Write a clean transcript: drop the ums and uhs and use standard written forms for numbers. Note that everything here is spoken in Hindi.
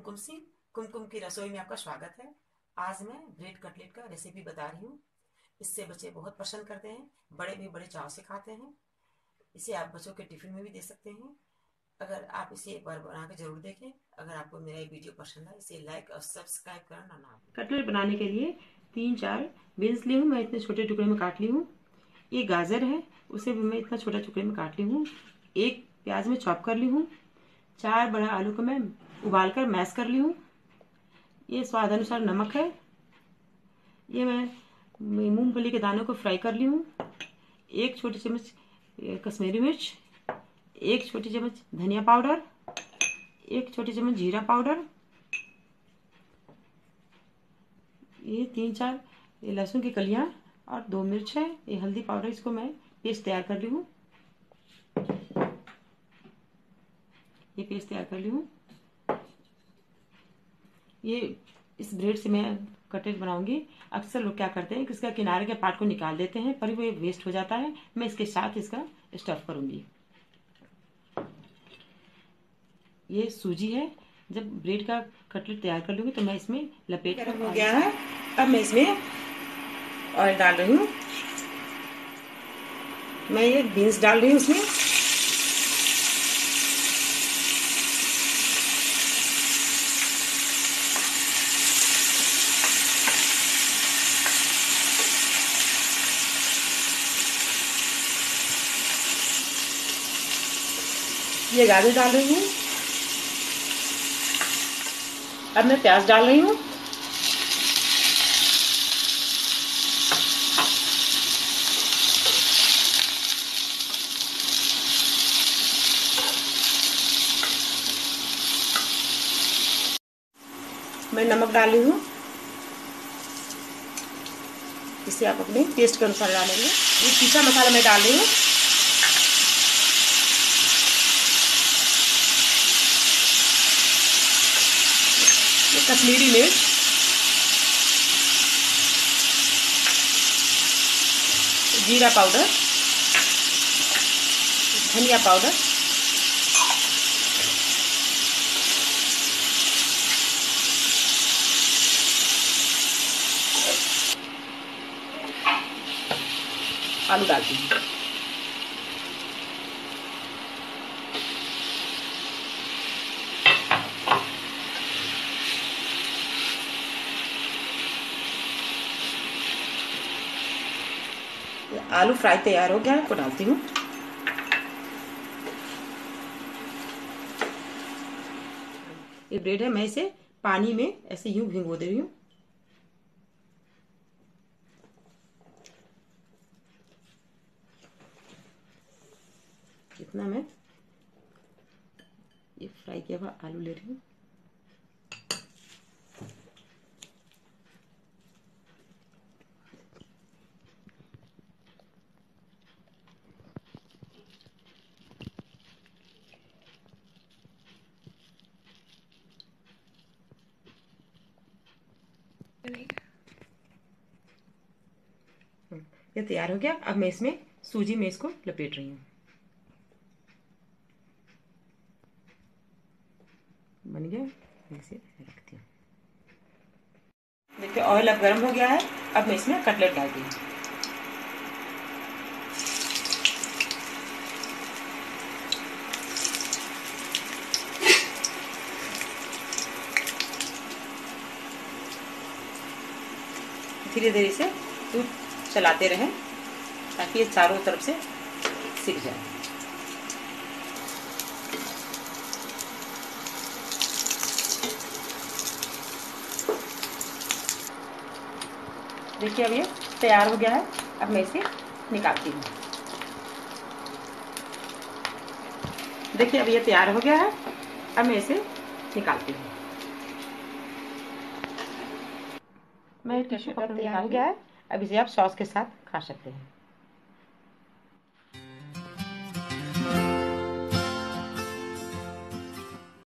कुमकुम सिंह, कुमकुम की रसोई में आपका स्वागत है। आज मैं ब्रेड कटलेट का रेसिपी बता रही हूँ। इससे बच्चे बहुत पसंद करते हैं, बड़े भी बड़े चाव से खाते हैं। इसे आप बच्चों के टिफिन में भी दे सकते हैं। अगर आप इसे एक बार बना के जरूर देखें। अगर आपको मेरा ये वीडियो पसंद आए, इसे लाइक और सब्सक्राइब करना ना भूलें। कटलेट बनाने के लिए 3-4 बीन्स ली हूँ, मैं इतने छोटे टुकड़े में काट ली हूँ। ये गाजर है, उसे भी मैं इतना छोटा टुकड़े में काट ली हूँ। एक प्याज में चॉप कर ली हूँ। 4 बड़ा आलू को मैं उबाल कर मैश कर ली हूँ। ये स्वाद अनुसार नमक है। ये मैं मूंगफली के दानों को फ्राई कर ली हूँ। 1 छोटी चम्मच कश्मीरी मिर्च, 1 छोटी चम्मच धनिया पाउडर, 1 छोटी चम्मच जीरा पाउडर, ये 3-4 लहसुन की कलियाँ और 2 मिर्च है, ये हल्दी पाउडर। इसको मैं पेस्ट तैयार कर ली हूँ। ये पेस्ट तैयार कर ली हूँ। ये इस ब्रेड से मैं कटलेट बनाऊंगी। अक्सर लोग क्या करते हैं कि इसका किनारे के पार्ट को निकाल देते हैं, पर वो वेस्ट हो जाता है। मैं इसके साथ इसका स्टफ करूंगी। ये सूजी है। जब ब्रेड का कटलेट तैयार कर लूंगी तो मैं इसमें लपेट गरम हो गया है। अब मैं इसमें ऑयल डाल रही हूँ। मैं ये बीन्स डाल रही हूँ इसमें। ये गाजर डाल रही हूँ। अब मैं प्याज डाल रही हूँ। मैं नमक डाल रही हूँ। इसे आप अपने टेस्ट के अनुसार डालेंगे। ये पिसा मसाला मैं डाल रही हूँ। कश्मीरी मिर्च, जीरा पाउडर, धनिया पाउडर, आलू डालती हूँ। आलू फ्राई तैयार हो गया, इसको डालती हूँ। ये ब्रेड है, मैं इसे पानी में ऐसे यूं भिगो दे रही हूँ। इतना मैं ये फ्राई किया हुआ आलू ले रही हूँ। ये तैयार हो गया। अब मैं इसमें सूजी में इसको लपेट रही हूँ। बन गया, मैं इसे रखती हूँ। देखिए ऑयल अब गर्म हो गया है। अब मैं इसमें कटलेट डाल दी हूँ। धीरे धीरे से चलाते रहें ताकि ये चारों तरफ से सिक जाए। देखिए अब ये तैयार हो गया है। अब मैं इसे निकालती हूँ। देखिए अब ये तैयार हो गया है। अब मैं इसे निकालती हूँ। मैं टिश्यू पेपर तैयार हो गया है। अब इसे आप सॉस के साथ खा सकते हैं।